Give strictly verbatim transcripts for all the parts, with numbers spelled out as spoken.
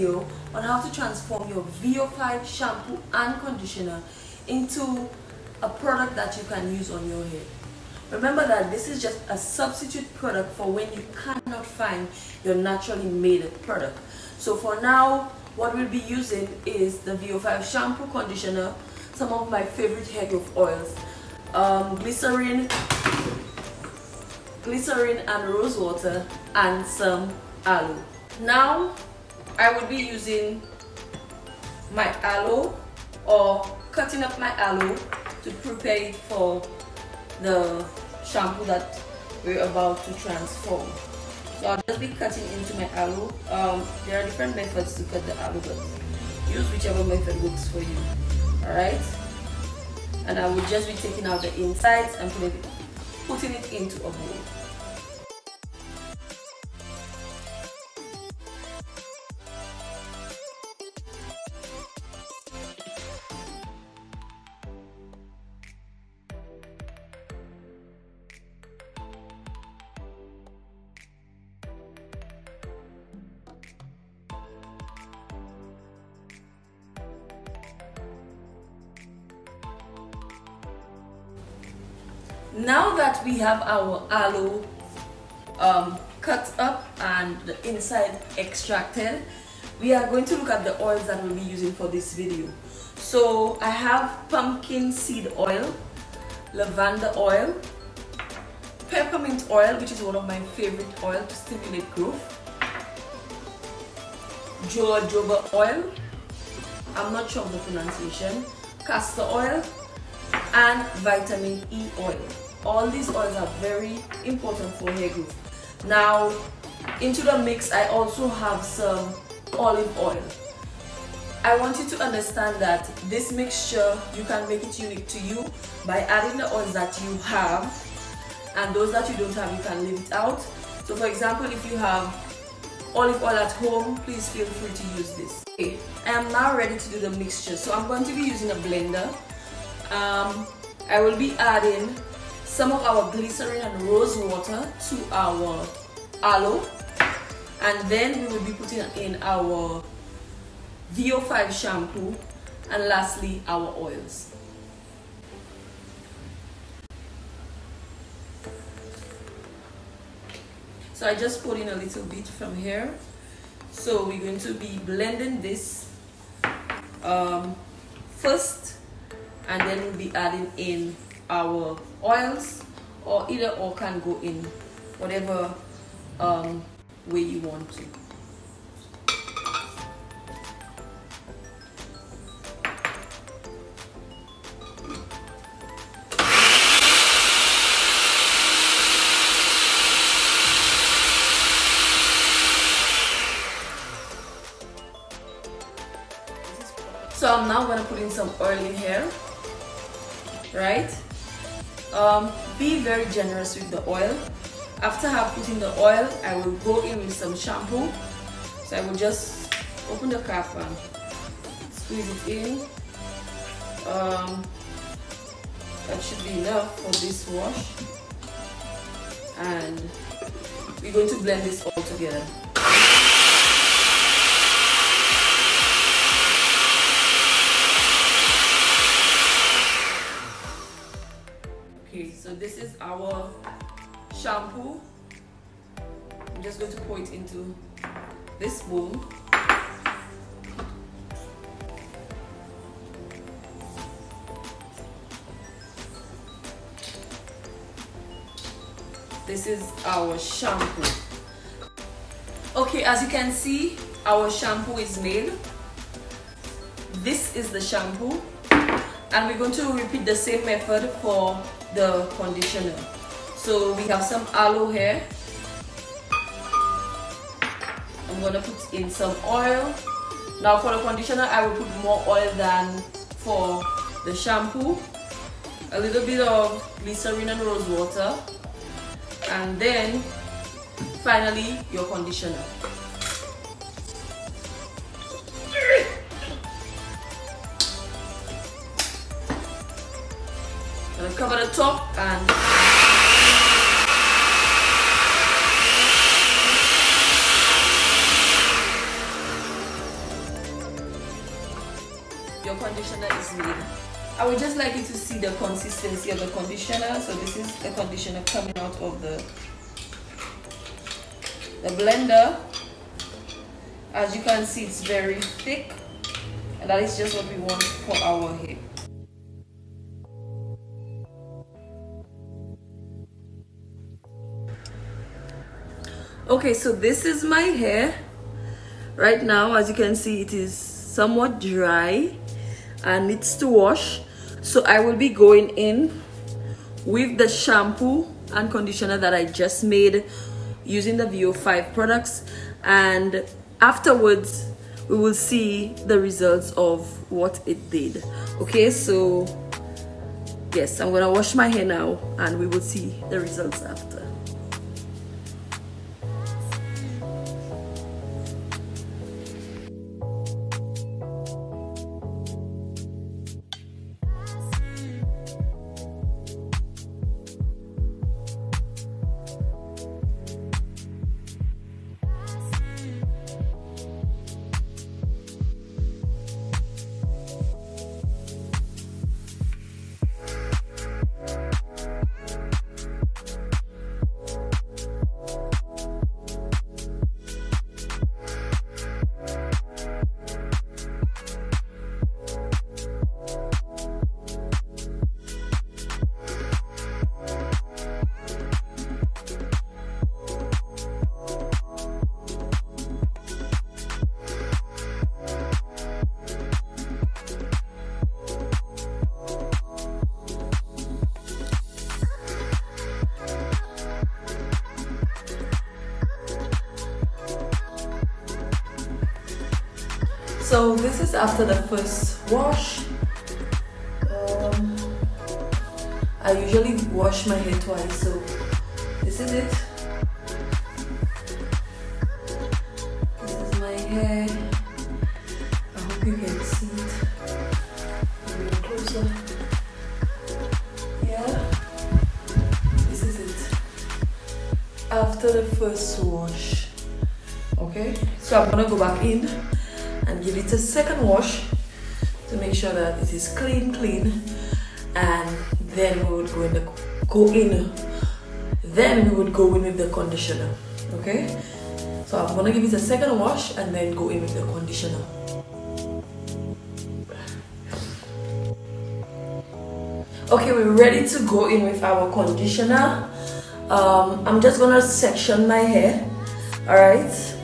video on how to transform your V O five shampoo and conditioner into a product that you can use on your hair. Remember that this is just a substitute product for when you cannot find your naturally made product. So for now, what we'll be using is the V O five shampoo, conditioner, some of my favorite hair growth oils, um, glycerin, glycerin and rose water, and some aloe. Now I would be using my aloe, or cutting up my aloe to prepare it for the shampoo that we're about to transform. So I'll just be cutting into my aloe. Um, there are different methods to cut the aloe, but use whichever method works for you. Alright? And I will just be taking out the insides and putting it into a bowl. Now that we have our aloe um, cut up and the inside extracted, we are going to look at the oils that we'll be using for this video. So I have pumpkin seed oil, lavender oil, peppermint oil, which is one of my favorite oils to stimulate growth, jojoba oil, I'm not sure of the pronunciation, castor oil, and vitamin E oil. All these oils are very important for hair growth. Now, into the mix, I also have some olive oil. I want you to understand that this mixture, you can make it unique to you by adding the oils that you have, and those that you don't have, you can leave it out. So for example, if you have olive oil at home, please feel free to use this. Okay, I am now ready to do the mixture. So I'm going to be using a blender. Um, I will be adding some of our glycerin and rose water to our aloe, and then we will be putting in our V O five shampoo, and lastly our oils. So I just poured in a little bit from here. So we're going to be blending this um, first, and then we'll be adding in our oils, or either or can go in whatever um, way you want to. So I'm now gonna put in some oil in here. Right, um, be very generous with the oil. After I have put in the oil, I will go in with some shampoo. So I will just open the cap and squeeze it in. Um, that should be enough for this wash, and we're going to blend this all together. So this is our shampoo. I'm just going to pour it into this bowl. This is our shampoo. Okay, as you can see, our shampoo is made. This is the shampoo, and we're going to repeat the same method for the conditioner. So we have some aloe here. I'm gonna put in some oil. Now for the conditioner, I will put more oil than for the shampoo. A little bit of glycerin and rose water, and then finally your conditioner. Cover the top and conditioner is made. I would just like you to see the consistency of the conditioner. So this is the conditioner coming out of the, the blender. As you can see, it's very thick, and that is just what we want for our hair. Okay, so this is my hair right now. As you can see, it is somewhat dry and needs to wash. So I will be going in with the shampoo and conditioner that I just made using the V O five products, and afterwards we will see the results of what it did. Okay, so yes, I'm gonna wash my hair now and we will see the results after. So this is after the first wash. Um, I usually wash my hair twice, so this is it. This is my hair. I hope you can see it a little closer. Yeah, this is it. After the first wash, okay? So I'm gonna go back in and give it a second wash to make sure that it is clean clean and then we would go in the go in then we would go in with the conditioner. Okay, so I'm gonna give it a second wash and then go in with the conditioner. Okay, we're ready to go in with our conditioner. um, I'm just gonna section my hair. All right,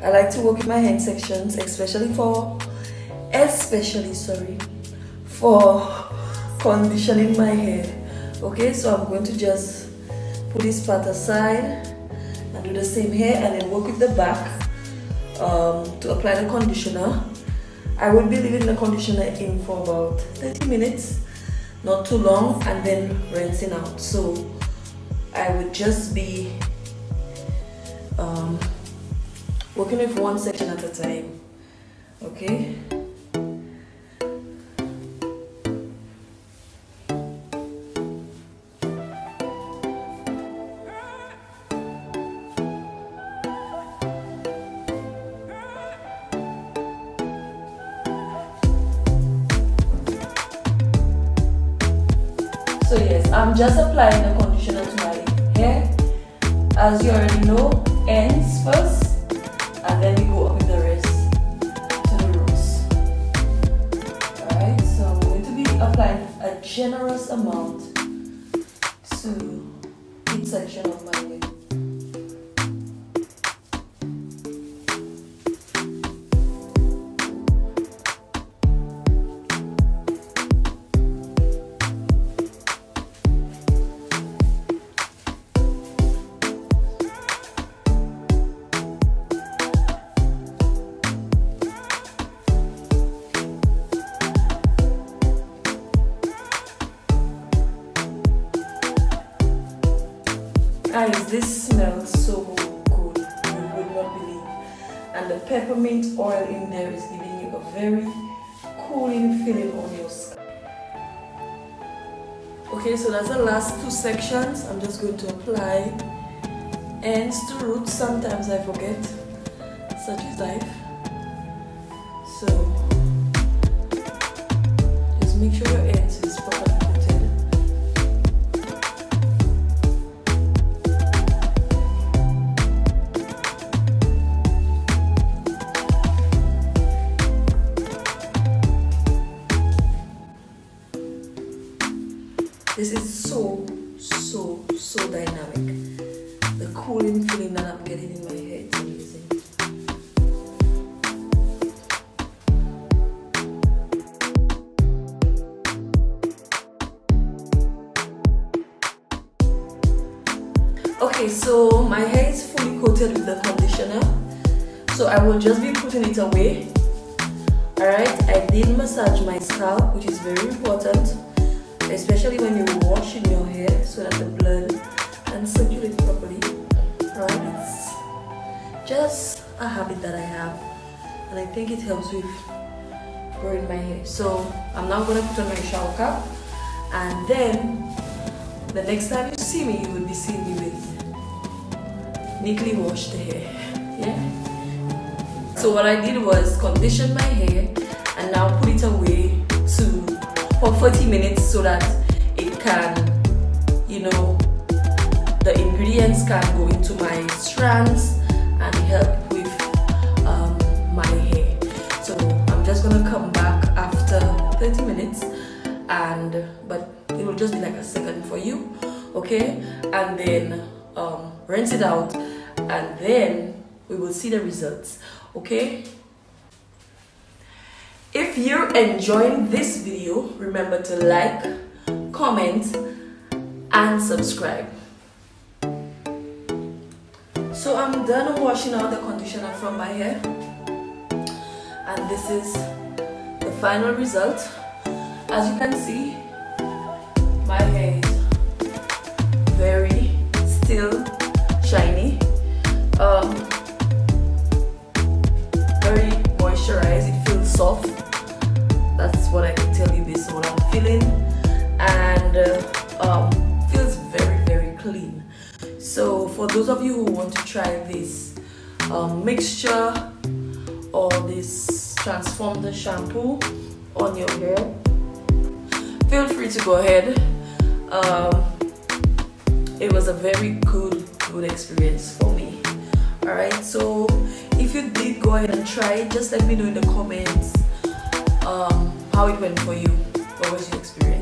I like to work in my hand sections, especially for, especially, sorry, for conditioning my hair. Okay, so I'm going to just put this part aside and do the same hair and then work with the back um, to apply the conditioner. I will be leaving the conditioner in for about thirty minutes, not too long, and then rinsing out. So I would just be um, working with one section at a time, okay? So yes, I'm just applying the conditioner to my hair. As you already know, ends first, and then we go up with the rest to the roots. Alright, so I'm going to be applying a generous amount to each section of my hair. Guys, this smells so good, you will not believe. And the peppermint oil in there is giving you a very cooling feeling on your scalp. Okay, so that's the last two sections. I'm just going to apply ends to roots. Sometimes I forget, such is life. So make sure your ends is properly coated. This is so, so, so dynamic. The cooling feeling that I'm getting in my hair is amazing. Okay, so my hair is fully coated with the conditioner, so I will just be putting it away. Alright, I did massage my scalp, which is very important, especially when you're washing your hair, so that the blood can circulate properly. Alright, it's just a habit that I have, and I think it helps with growing my hair. So I'm now going to put on my shower cap, and then the next time you see me, you will be seeing me with neatly washed hair. Yeah. So what I did was condition my hair and now put it away to for forty minutes so that it can, you know, the ingredients can go into my strands and help with um, my hair. So I'm just gonna come back after thirty minutes, and but it will just be like a second for you, okay? And then um, rinse it out, and then we will see the results, okay? If you're enjoying this video, remember to like, comment, and subscribe. So I'm done washing out the conditioner from my hair, and this is the final result. As you can see, my hair is very still shiny, um, very moisturized, it feels soft. That's what I can tell you based on what I'm feeling, and uh, um, feels very, very clean. So for those of you who want to try this um, mixture or this transformed shampoo on your hair, feel free to go ahead. Um, it was a very good, good experience for me. Alright, so if you did go ahead and try it, just let me know in the comments um, how it went for you. What was your experience?